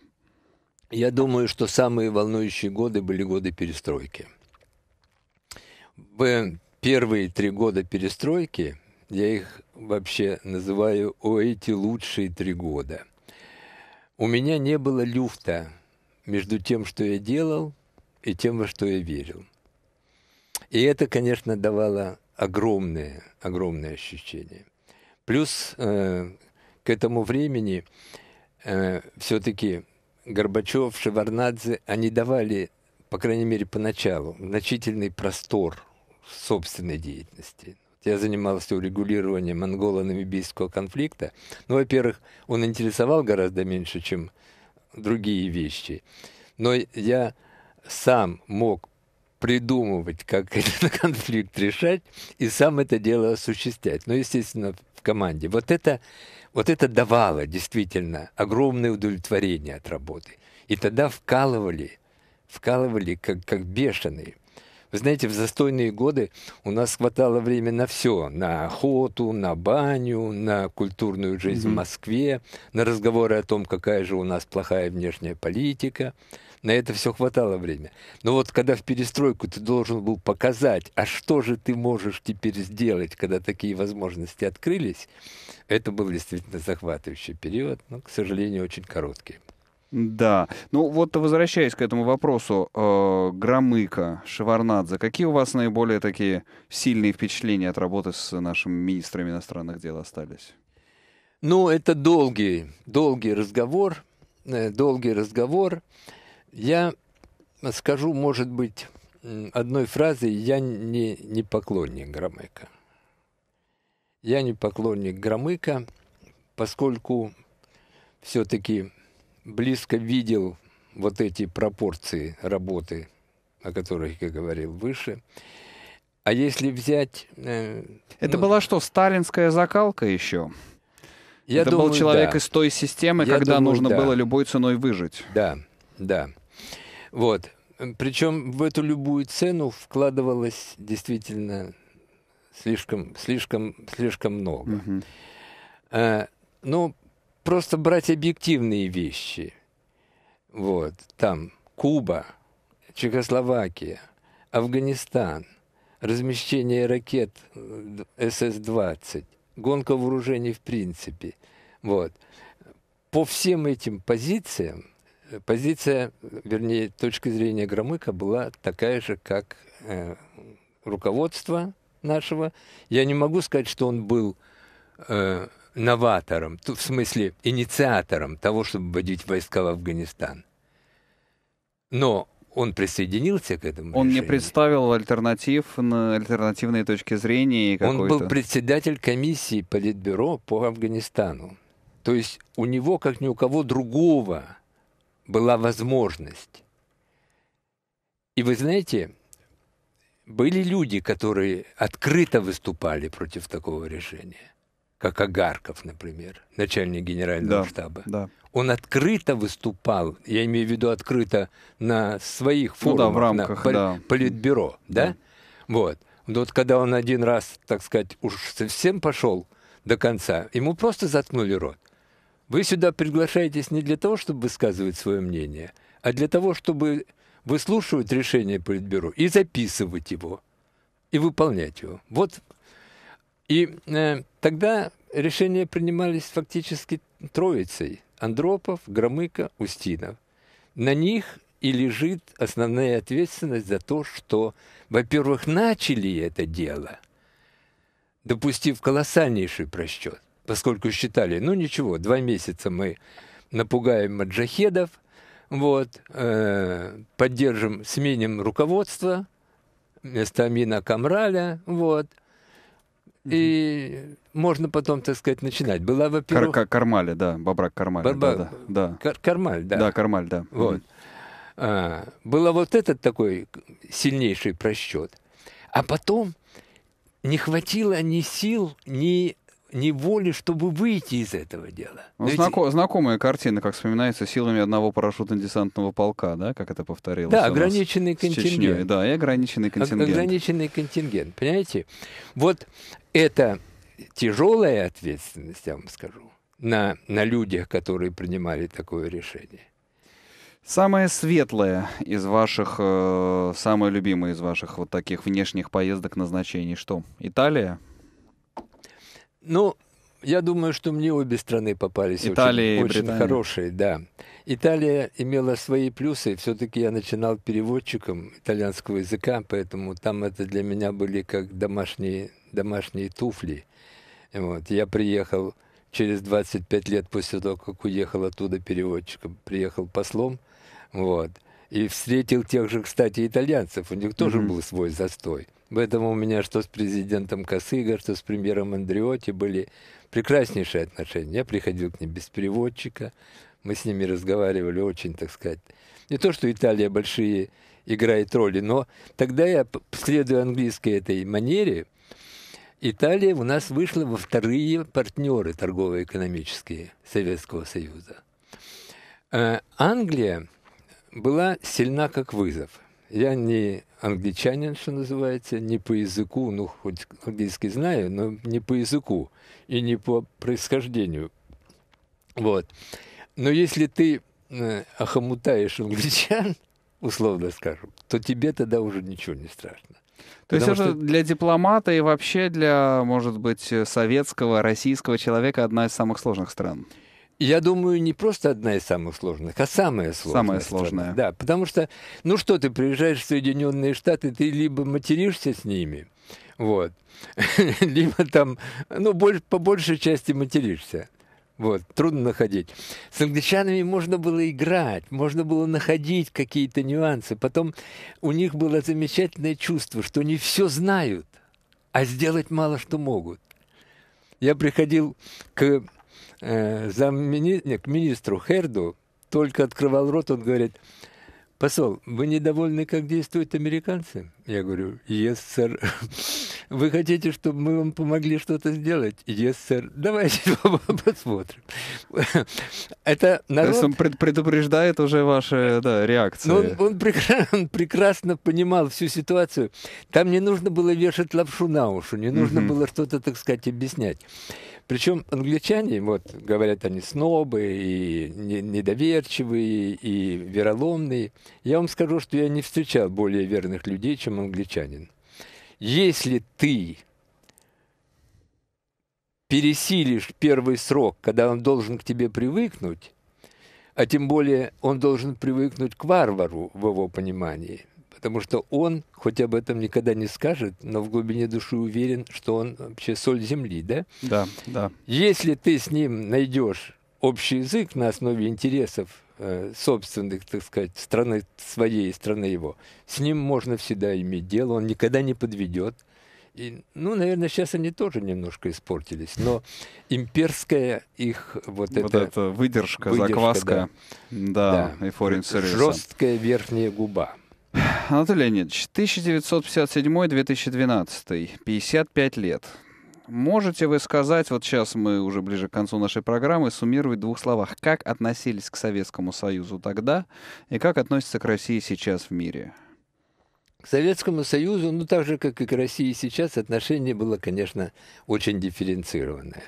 Я думаю, что самые волнующие годы были годы перестройки. В первые 3 года перестройки, я их вообще называю эти лучшие 3 года. У меня не было люфта между тем, что я делал, и тем, во что я верил. И это, конечно, давало огромное ощущение. Плюс к этому времени все-таки Горбачев, Шеварнадзе, они давали, по крайней мере, поначалу, значительный простор собственной деятельности. Я занимался урегулированием анголо-намибийского конфликта. Ну, во-первых, он интересовал гораздо меньше, чем другие вещи. Но я сам мог придумывать, как этот конфликт решать, и сам это дело осуществлять. Ну, естественно, в команде. Вот это давало действительно огромное удовлетворение от работы. И тогда вкалывали как бешеные. Вы знаете, в застойные годы у нас хватало времени на все. На охоту, на баню, на культурную жизнь в Москве, на разговоры о том, какая же у нас плохая внешняя политика. На это все хватало времени. Но вот когда в перестройку ты должен был показать, а что же ты можешь теперь сделать, когда такие возможности открылись, это был действительно захватывающий период, но, к сожалению, очень короткий. Да. Ну вот, возвращаясь к этому вопросу, Громыко, Шеварнадзе, какие у вас наиболее такие сильные впечатления от работы с нашим министром иностранных дел остались? Ну, это долгий разговор. Я скажу, может быть, одной фразой, я не поклонник Громыко. Я не поклонник Громыко, поскольку все-таки близко видел вот эти пропорции работы, о которых я говорил выше. А если взять... это была что, сталинская закалка еще? Это был человек из той системы, когда нужно было любой ценой выжить. Да, да. Вот. Причем в эту любую цену вкладывалось действительно слишком много. Угу. Ну, просто брать объективные вещи. Вот. Там Куба, Чехословакия, Афганистан, размещение ракет СС-20, гонка вооружений в принципе. Вот. По всем этим позициям, точка зрения Громыко была такая же, как руководство нашего. Я не могу сказать, что он был новатором, в смысле инициатором того, чтобы вводить войска в Афганистан. Но он присоединился к этому решению. Он не представил альтернативные точки зрения. Он был председатель комиссии Политбюро по Афганистану. То есть у него, как ни у кого другого, была возможность. И вы знаете, были люди, которые открыто выступали против такого решения, как Огарков, например, начальник генерального штаба. Да. Он открыто выступал, я имею в виду открыто на своих форумах, в рамках, на Политбюро. Да? Да. Вот. Вот когда он один раз, так сказать, уж совсем пошел до конца, ему просто заткнули рот. Вы сюда приглашаетесь не для того, чтобы высказывать свое мнение, а для того, чтобы выслушивать решение Политбюро и записывать его, и выполнять его. Вот. И тогда решения принимались фактически троицей: Андропов, Громыко, Устинов. На них и лежит основная ответственность за то, что, во-первых, начали это дело, допустив колоссальнейший просчет. Поскольку считали, ну ничего, 2 месяца мы напугаем маджахедов, вот, поддержим, сменим руководство, вместо Амина Камраля, вот, и можно потом, так сказать, начинать. Была, во-первых... Кармаль, да, Бабрак Кармаль. Кармаль, да. Да, Кармаль, да. Вот. Было вот этот такой сильнейший просчет. А потом не хватило ни сил, ни воли, чтобы выйти из этого дела. Ну, знакомая картина, как вспоминается, силами одного парашютно-десантного полка, да, как это повторилось. Да, ограниченный контингент. Чечней, да, и ограниченный контингент. Ограниченный контингент, понимаете? Вот это тяжелая ответственность, я вам скажу, на людях, которые принимали такое решение. Самое светлое из ваших, самое любимое из ваших вот таких внешних поездок, назначений, что? Италия? Ну, я думаю, что мне обе страны попались очень хорошие, да. Италия имела свои плюсы, все-таки я начинал переводчиком итальянского языка, поэтому там это для меня были как домашние туфли. Вот. Я приехал через 25 лет после того, как уехал оттуда переводчиком, приехал послом, вот, и встретил тех же, кстати, итальянцев, у них тоже был свой застой. Поэтому у меня что с президентом Коссига, что с премьером Андреоти были прекраснейшие отношения. Я приходил к ним без переводчика, мы с ними разговаривали очень, так сказать. Не то, что Италия большие играет роли, но тогда я, следуя английской этой манере, Италия у нас вышла во вторые партнеры торгово-экономические Советского Союза. Англия была сильна как вызов. Я не англичанин, что называется, не по языку, ну, хоть английский знаю, но не по языку и не по происхождению. Вот. Но если ты охомутаешь англичан, условно скажу, то тебе тогда уже ничего не страшно. То есть это для дипломата и вообще для, может быть, советского, российского человека одна из самых сложных стран? Я думаю, не просто одна из самых сложных, а самая сложная. Самая сложная. Да, потому что, ну что, ты приезжаешь в Соединенные Штаты, ты либо материшься с ними, вот, либо там, ну, по большей части материшься. Вот, трудно находить. С англичанами можно было играть, можно было находить какие-то нюансы. Потом у них было замечательное чувство, что не все знают, а сделать мало что могут. Я приходил к министру Херду, только открывал рот, он говорит: посол, вы недовольны, как действуют американцы? Я говорю: yes, sir. Вы хотите, чтобы мы вам помогли что-то сделать? Yes, sir. Давайте посмотрим. Это народ... То есть он предупреждает уже ваши, да, реакции. Он прекрасно понимал всю ситуацию. Там не нужно было вешать лапшу на уши, не нужно было что-то, так сказать, объяснять. Причем англичане, вот говорят, они снобы, и недоверчивые, и вероломные. Я вам скажу, что я не встречал более верных людей, чем англичанин. Если ты пересилишь первый срок, когда он должен к тебе привыкнуть, а тем более он должен привыкнуть к варвару в его понимании, потому что он, хоть об этом никогда не скажет, но в глубине души уверен, что он вообще соль земли, да? Да, да. Если ты с ним найдешь общий язык на основе интересов собственных, так сказать, страны своей, страны его, с ним можно всегда иметь дело, он никогда не подведет. И, ну, наверное, сейчас они тоже немножко испортились, но имперская их вот эта выдержка, закваска, да, и foreign service. Жесткая верхняя губа. Анатолий Леонидович, 1957-2012, 55 лет. Можете вы сказать, вот сейчас мы уже ближе к концу нашей программы, суммировать в двух словах, как относились к Советскому Союзу тогда и как относятся к России сейчас в мире? К Советскому Союзу, ну так же, как и к России сейчас, отношение было, конечно, очень дифференцированное.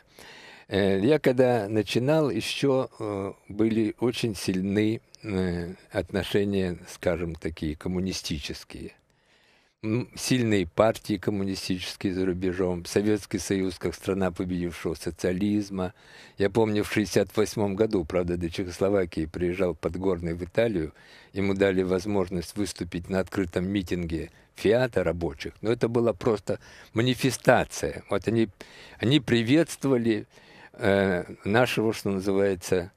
Я когда начинал, еще были очень сильны отношения, скажем, такие коммунистические. Сильные партии коммунистические за рубежом, Советский Союз как страна победившего социализма. Я помню, в 1968 году, правда, до Чехословакии приезжал Подгорный в Италию, ему дали возможность выступить на открытом митинге Фиата рабочих, но это была просто манифестация. Вот они приветствовали нашего, что называется...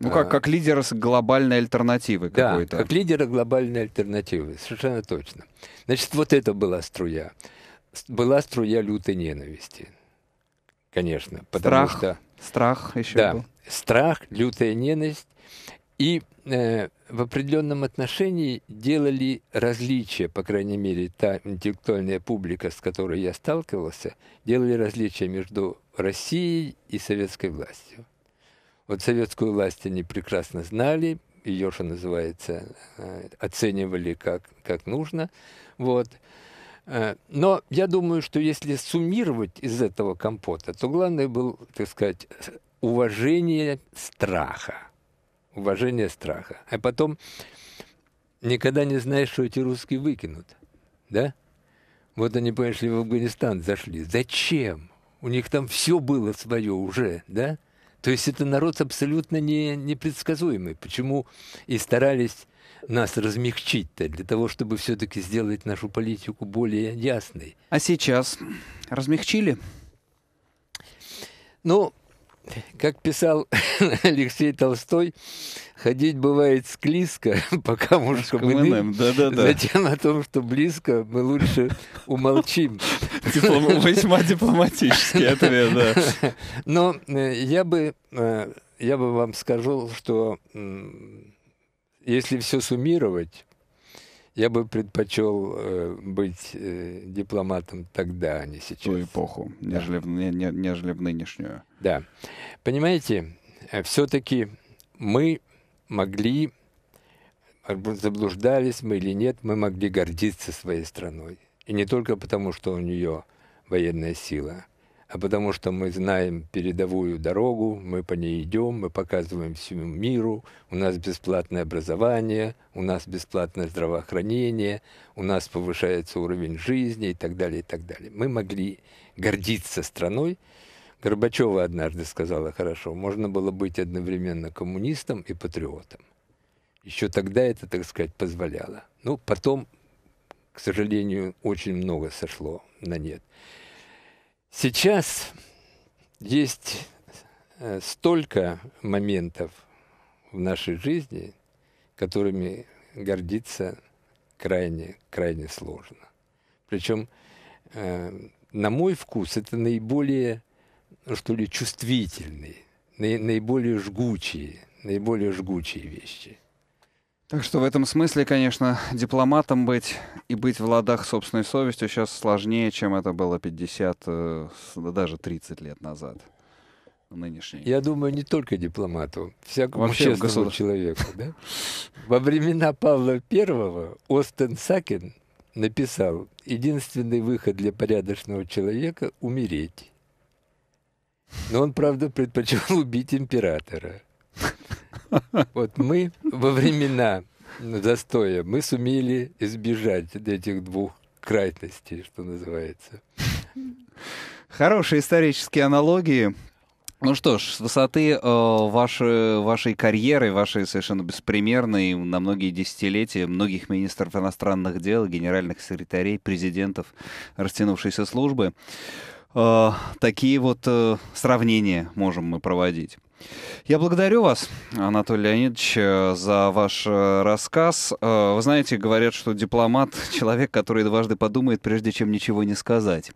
Ну, как лидера глобальной альтернативы какой-то. Да, как лидера глобальной альтернативы, совершенно точно. Значит, вот это была струя. Была струя лютой ненависти, конечно. Потому что... Страх еще был. Да, страх, лютая ненависть. И в определенном отношении делали различия, по крайней мере, та интеллектуальная публика, с которой я сталкивался, делали различия между Россией и советской властью. Вот советскую власть они прекрасно знали, ее, что называется, оценивали как нужно. Вот. Но я думаю, что если суммировать из этого компота, то главное было, так сказать, уважение страха. Уважение страха. А потом никогда не знаешь, что эти русские выкинут. Да? Вот они, понимаешь, в Афганистан зашли. Зачем? У них там все было свое уже, да? То есть это народ абсолютно непредсказуемый. Почему и старались нас размягчить-то, для того, чтобы все-таки сделать нашу политику более ясной. А сейчас размягчили? Ну, как писал Алексей Толстой, ходить бывает склизко, по камушкам иным, затем о том, что близко, мы лучше умолчим. Весьма дипломатический ответ, да. Но я бы вам сказал, что если все суммировать, я бы предпочел быть дипломатом тогда, а не сейчас. Ту эпоху, да, нежели в нынешнюю. Да. Понимаете, все-таки мы могли, заблуждались мы или нет, мы могли гордиться своей страной. И не только потому, что у нее военная сила, а потому что мы знаем передовую дорогу, мы по ней идем, мы показываем всему миру, у нас бесплатное образование, у нас бесплатное здравоохранение, у нас повышается уровень жизни и так далее, и так далее. Мы могли гордиться страной, Горбачева однажды сказала хорошо: можно было быть одновременно коммунистом и патриотом. Еще тогда это, так сказать, позволяло. Ну, потом, к сожалению, очень много сошло на нет. Сейчас есть столько моментов в нашей жизни, которыми гордиться крайне сложно. Причем, на мой вкус, это наиболее, что ли, чувствительные, наиболее жгучие, вещи. Так что в этом смысле, конечно, дипломатом быть и быть в ладах с собственной совестью сейчас сложнее, чем это было 50, даже 30 лет назад. Нынешний. Я думаю, не только дипломату, всякому честному человеку. Да? Во времена Павла I Остен Сакин написал: единственный выход для порядочного человека – умереть. Но он, правда, предпочел убить императора. Вот мы во времена застоя мы сумели избежать этих двух крайностей, что называется. Хорошие исторические аналогии. Ну что ж, с высоты вашей карьеры, вашей совершенно беспримерной на многие десятилетия, многих министров иностранных дел, генеральных секретарей, президентов растянувшейся службы, такие вот сравнения можем мы проводить. Я благодарю вас, Анатолий Леонидович, за ваш рассказ. Вы знаете, говорят, что дипломат — человек, который дважды подумает, прежде чем ничего не сказать.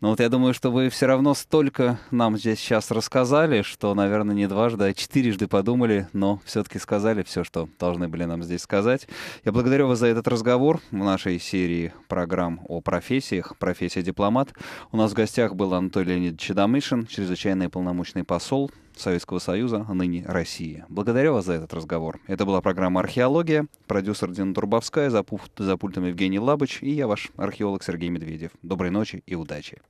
Но вот я думаю, что вы все равно столько нам здесь сейчас рассказали, что, наверное, не дважды, а четырежды подумали, но все-таки сказали все, что должны были нам здесь сказать. Я благодарю вас за этот разговор в нашей серии программ о профессиях «Профессия дипломат». У нас в гостях был Анатолий Леонидович Адамишин, чрезвычайный полномочный посол Советского Союза, а ныне России. Благодарю вас за этот разговор. Это была программа «Археология». Продюсер Дина Турбовская, за пультом Евгений Лабыч и я, ваш археолог Сергей Медведев. Доброй ночи и удачи.